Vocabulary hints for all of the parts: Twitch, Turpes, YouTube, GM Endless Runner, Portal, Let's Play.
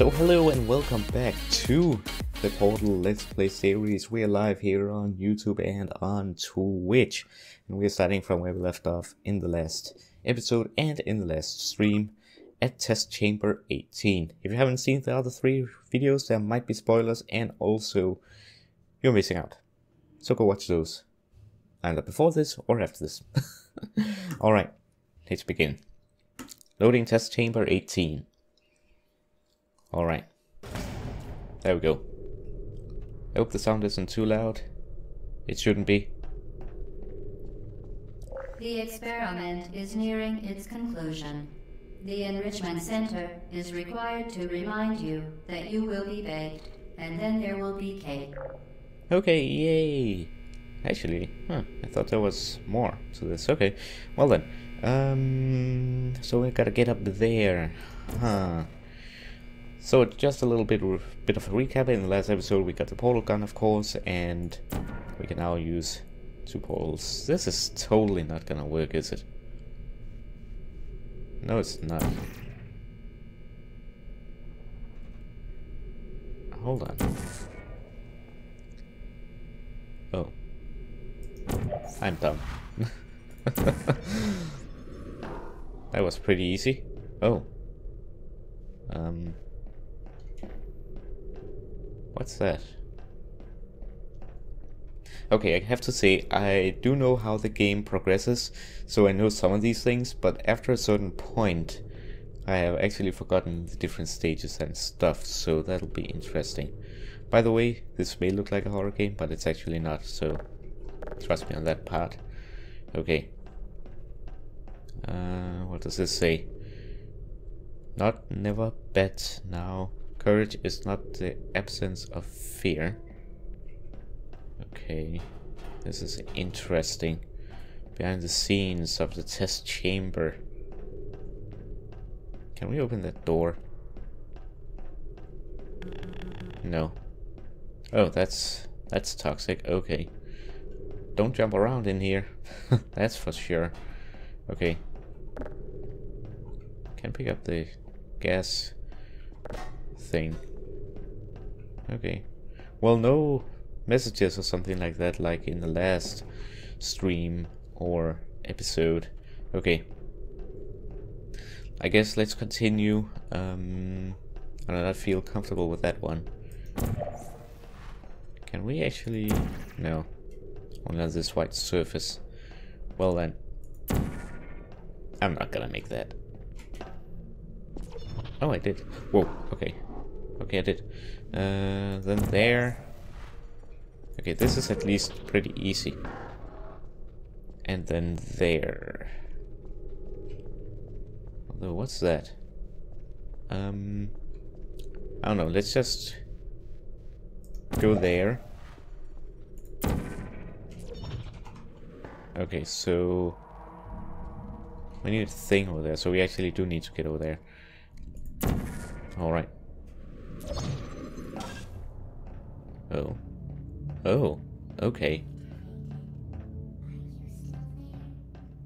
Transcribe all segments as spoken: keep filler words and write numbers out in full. So hello and welcome back to the Portal Let's Play series. We're live here on YouTube and on Twitch, and we're starting from where we left off in the last episode and in the last stream at Test Chamber eighteen. If you haven't seen the other three videos, there might be spoilers, and also you're missing out, so go watch those either before this or after this. Alright, let's begin. Loading Test Chamber eighteen. Alright, there we go. I hope the sound isn't too loud. It shouldn't be. The experiment is nearing its conclusion. The Enrichment Center is required to remind you that you will be baked, and then there will be cake. Okay, yay! Actually, huh, I thought there was more to this. Okay, well then. Um, so we gotta get up there. Huh. So just a little bit, bit of a recap. In the last episode we got the portal gun, of course, and we can now use two portals. This is totally not gonna work, is it? No, it's not. Hold on. Oh. I'm dumb. That was pretty easy. Oh. Um... What's that? Okay, I have to say, I do know how the game progresses, so I know some of these things, but after a certain point, I have actually forgotten the different stages and stuff, so that'll be interesting. By the way, this may look like a horror game, but it's actually not, so trust me on that part. Okay. Uh, what does this say? Not never bet now. Courage is not the absence of fear. Okay, this is interesting. Behind the scenes of the test chamber. Can we open that door? No. Oh, that's that's toxic. Okay. Don't jump around in here. That's for sure. Okay. Can pick up the gas thing. Okay. Well, no messages or something like that, like in the last stream or episode. Okay. I guess let's continue. Um, I do not feel comfortable with that one. Can we actually? No. Only on this white surface. Well then. I'm not gonna make that. Oh, I did. Whoa. Okay. Okay, I did. Uh, then there. Okay, this is at least pretty easy. And then there. Although, what's that? Um, I don't know. Let's just go there. Okay, so we need a thing over there. So we actually do need to get over there. Alright. Oh. Oh. Okay.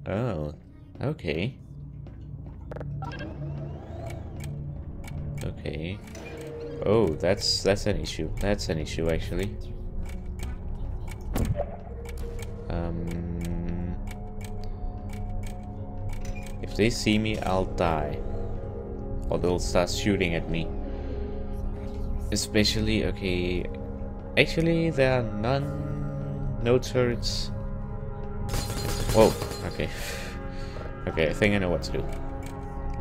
Oh. Okay. Okay. Oh, that's that's an issue. That's an issue, actually. Um. If they see me, I'll die. Or they'll start shooting at me. Especially, okay. Actually, there are none. No turrets. Whoa, okay. Okay, I think I know what to do.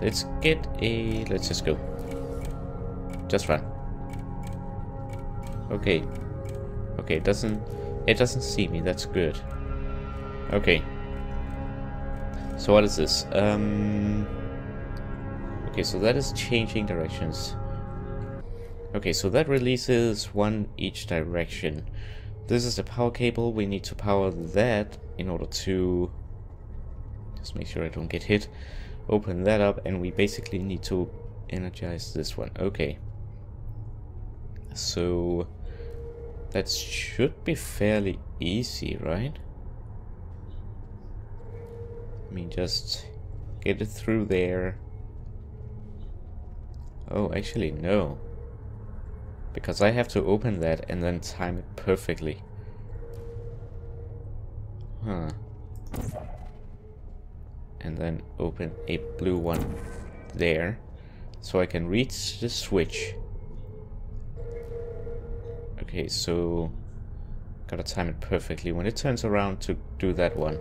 Let's get a. Let's just go. Just run. Okay. Okay, it doesn't. It doesn't see me, that's good. Okay. So, what is this? Um. Okay, so that is changing directions. Okay, so that releases one each direction. This is the power cable. We need to power that in order to... Just make sure I don't get hit. Open that up, and we basically need to energize this one. Okay. So... that should be fairly easy, right? I mean, just get it through there. Oh, actually, no. because I have to open that and then time it perfectly. Huh. And then open a blue one there, so I can reach the switch. Okay, so gotta time it perfectly when it turns around to do that one.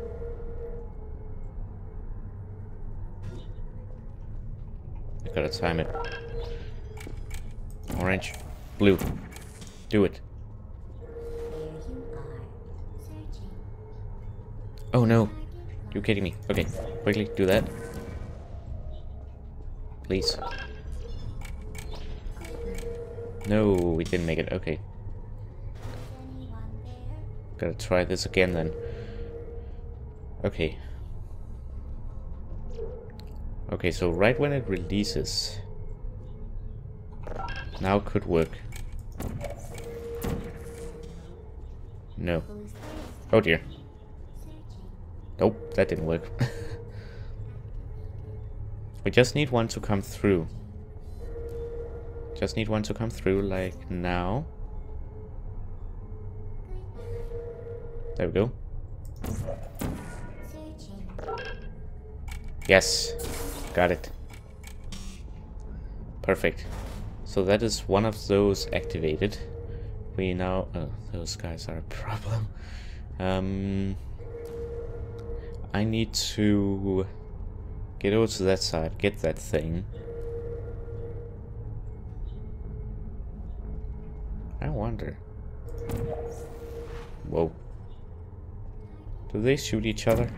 I gotta time it. Orange, blue, do it. Oh no, you kidding me? Okay, quickly do that, please. No, we didn't make it. Okay. Gotta try this again then. Okay. Okay, so right when it releases, now could work. No. Oh dear. Nope, that didn't work. We just need one to come through. Just need one to come through like now. There we go. Yes, got it. Perfect. So that is one of those activated. We now... Oh, those guys are a problem. Um, I need to get over to that side, get that thing. I wonder. Whoa. Do they shoot each other?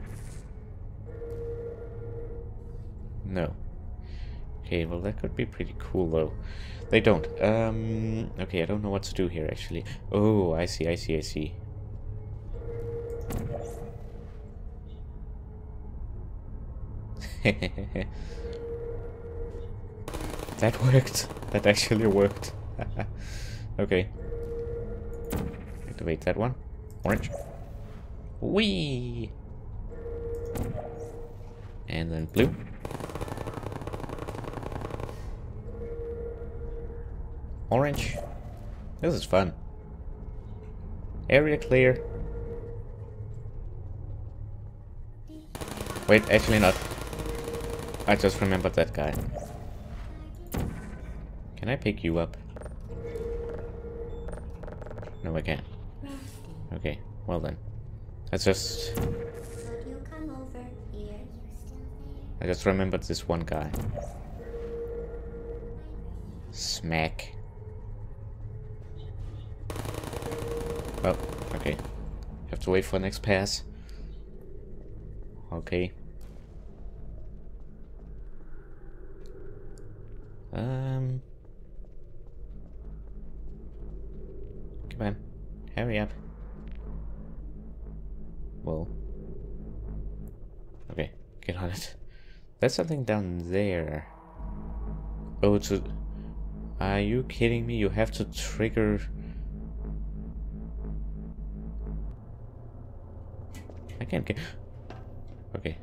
No. Okay, well that could be pretty cool though. They don't. Um, okay, I don't know what to do here actually. Oh, I see, I see, I see. That worked. That actually worked. Okay. Activate that one. Orange. Whee! And then blue. Orange. This is fun. Area clear. Wait, actually not. I just remembered that guy. Can I pick you up? No, I can't. Okay, well then. I just... I just remembered this one guy. Smack. Oh, okay. Have to wait for next pass. Okay. Um. Come on. Hurry up. Well. Okay, get on it. There's something down there. Oh, to... Are you kidding me? You have to trigger... I can't get... Okay.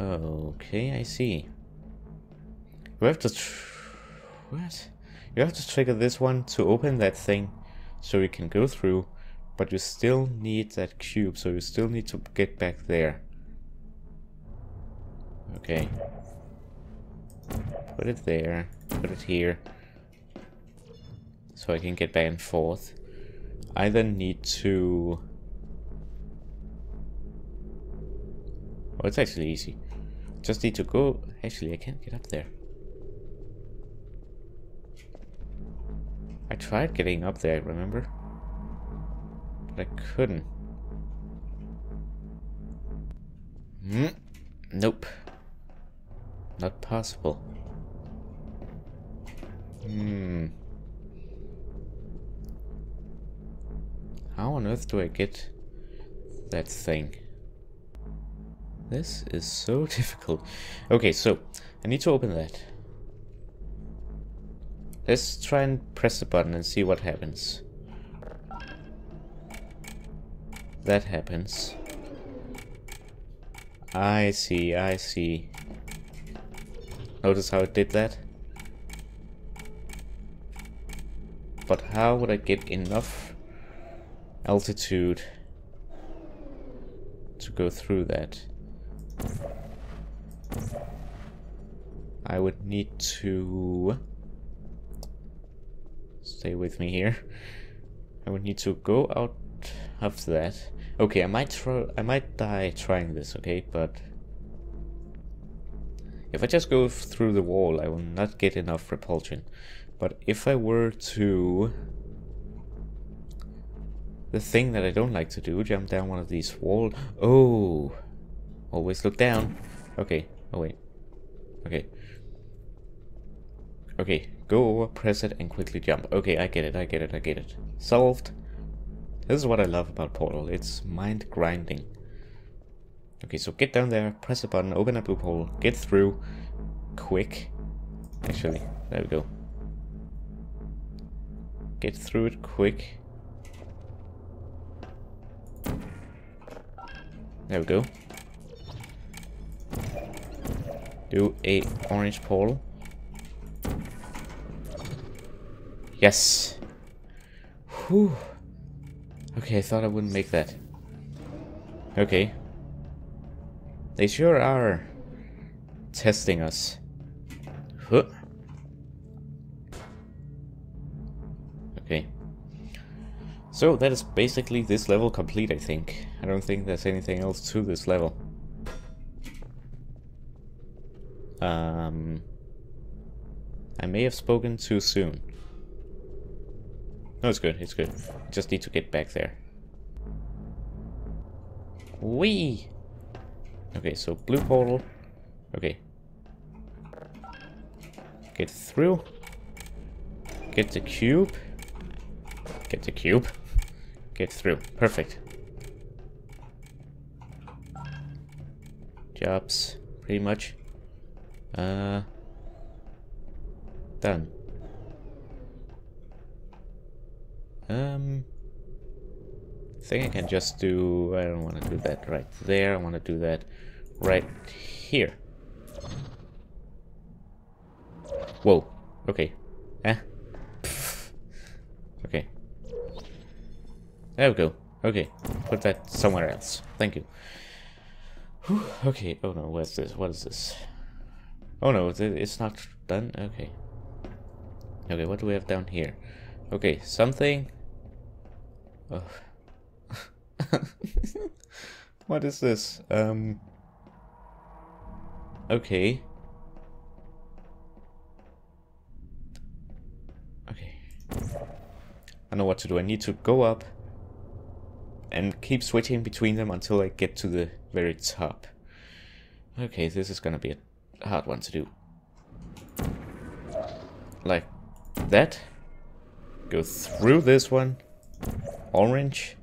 Okay, I see. You have to... Tr what? You have to trigger this one to open that thing so you can go through, but you still need that cube, so you still need to get back there. Okay. Put it there. Put it here. So I can get back and forth. I then need to... Oh, it's actually easy. Just need to go... Actually, I can't get up there. I tried getting up there, remember? But I couldn't. Mm. Nope. Not possible. Hmm. How on earth do I get that thing? This is so difficult. Okay, so I need to open that. Let's try and press the button and see what happens. That happens. I see, I see. Notice how it did that? but how would I get enough altitude to go through that? I would need to... Stay with me here. I would need to go out of that. Okay, I might try, I might die trying this, okay, but... If I just go through the wall, I will not get enough repulsion. But if I were to... The thing that I don't like to do, jump down one of these walls... Oh! Always look down. Okay, oh wait. Okay. Okay, go over, press it, and quickly jump. Okay, I get it, I get it, I get it. Solved. This is what I love about Portal. It's mind grinding. Okay, so get down there, press a button, open a loophole, get through. Quick. Actually, there we go. Get through it quick. There we go. Do a orange portal. Yes. Whew. Okay, I thought I wouldn't make that. Okay. They sure are testing us. Huh. Okay. So that is basically this level complete, I think. I don't think there's anything else to this level. Um, I may have spoken too soon. No, it's good, it's good. Just need to get back there. Whee! Okay, so blue portal. Okay. Get through. Get the cube. Get the cube. Get through. Perfect. Jobs, pretty much. Uh, done. Um, I think I can just do... I don't want to do that right there. I want to do that right here. Whoa. Okay. Eh. Pfft. Okay. There we go. Okay. Put that somewhere else. Thank you. Whew. Okay. Oh no. What's this? What is this? Oh no, it's not done? Okay. Okay, what do we have down here? Okay, something... Oh. What is this? Um... Okay. Okay. I know what to do. I need to go up and keep switching between them until I get to the very top. Okay, this is gonna be a hard one to do. Like that. Go through this one. Orange.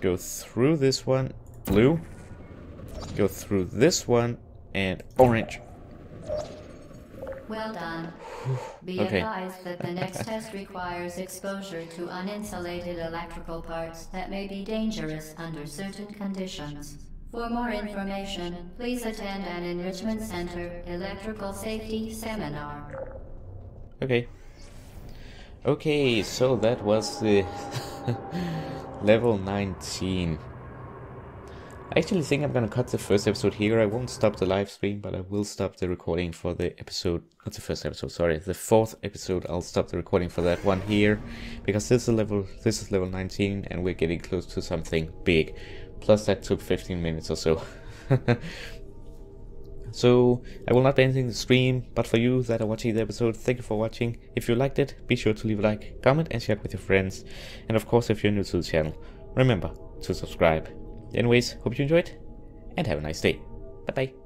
Go through this one. Blue. Go through this one. And orange. Well done. Be okay. Advised that the next test requires exposure to uninsulated electrical parts that may be dangerous under certain conditions. For more information, please attend an Enrichment Center Electrical Safety Seminar. Okay. Okay, so that was the level nineteen. I actually think I'm gonna cut the first episode here. I won't stop the live stream, but I will stop the recording for the episode... Not the first episode, sorry. The fourth episode, I'll stop the recording for that one here. Because this is level, this is level nineteen, and we're getting close to something big. Plus that took fifteen minutes or so. So I will not be ending the stream, but for you that are watching the episode, thank you for watching. If you liked it, be sure to leave a like, comment and share it with your friends. And of course, if you're new to the channel, remember to subscribe. Anyways, hope you enjoyed and have a nice day. Bye bye.